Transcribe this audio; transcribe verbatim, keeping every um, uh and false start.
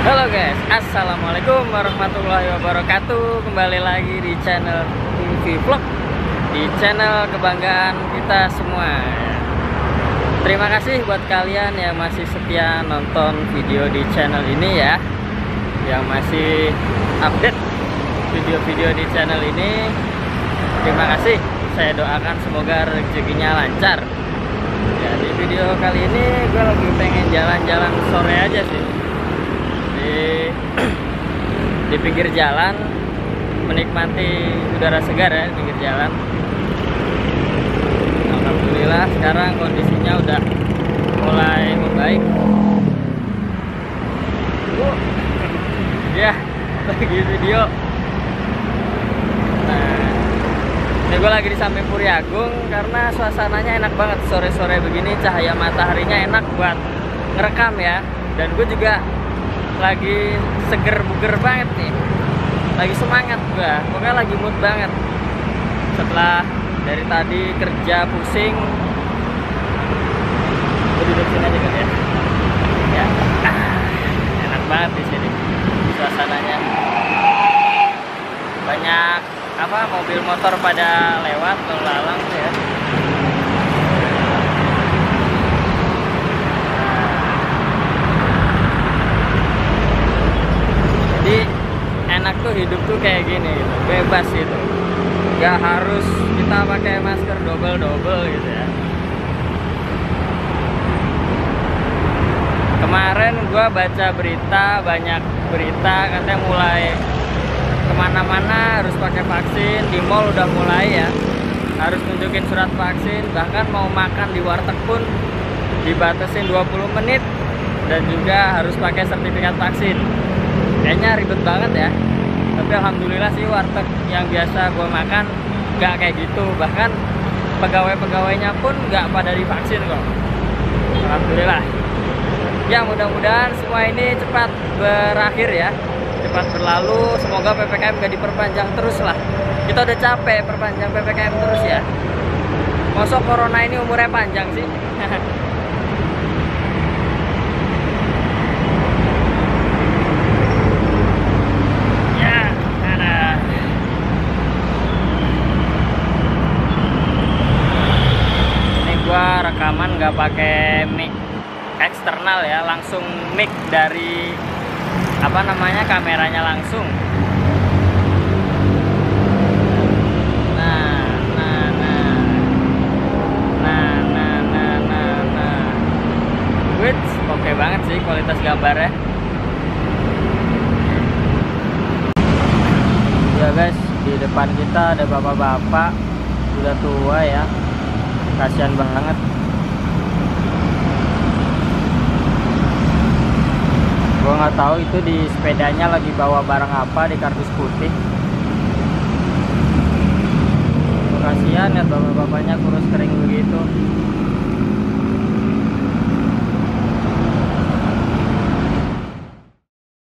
Halo guys, assalamualaikum warahmatullahi wabarakatuh. Kembali lagi di channel T V Vlog, di channel kebanggaan kita semua. Terima kasih buat kalian yang masih setia nonton video di channel ini ya, yang masih update video-video di channel ini. Terima kasih, saya doakan semoga rezekinya lancar ya. Di video kali ini gue lagi pengen jalan-jalan sore aja sih, di pinggir jalan menikmati udara segar ya, di pinggir jalan. Alhamdulillah sekarang kondisinya udah mulai membaik. Uh, ya lagi video. Nah, ini gue lagi di samping Puri Agung karena suasananya enak banget sore-sore begini, cahaya mataharinya enak buat ngerekam ya. Dan gue juga lagi seger buger banget nih, lagi semangat gua, pokoknya lagi mood banget. Setelah dari tadi kerja pusing, gua duduk sini aja kan ya, ya ah, enak banget di sini suasananya. Banyak apa mobil motor pada lewat lalu lalang ya. Tuh hidup tuh kayak gini gitu, bebas gitu, nggak harus kita pakai masker double-double gitu ya. Kemarin gua baca berita, banyak berita katanya mulai kemana-mana harus pakai vaksin. Di mall udah mulai ya, harus tunjukin surat vaksin. Bahkan mau makan di warteg pun dibatasin dua puluh menit, dan juga harus pakai sertifikat vaksin. Kayaknya ribet banget ya. Tapi alhamdulillah sih warteg yang biasa gue makan nggak kayak gitu. Bahkan pegawai-pegawainya pun nggak pada divaksin kok. Alhamdulillah. Ya mudah-mudahan semua ini cepat berakhir ya, cepat berlalu. Semoga P P K M nggak diperpanjang terus lah. Kita udah capek perpanjang P P K M terus ya. Masa corona ini umurnya panjang sih. Rekaman nggak pakai mic eksternal ya, langsung mic dari apa namanya kameranya langsung. Nah, nah, nah, nah, nah, nah, nah, nah. Wits, oke banget sih kualitas gambarnya. Ya guys, di depan kita ada bapak-bapak udah tua ya, kasihan banget. Gue nggak tahu itu di sepedanya lagi bawa barang apa, di kardus putih. Kasihan ya bapak-bapaknya kurus kering begitu.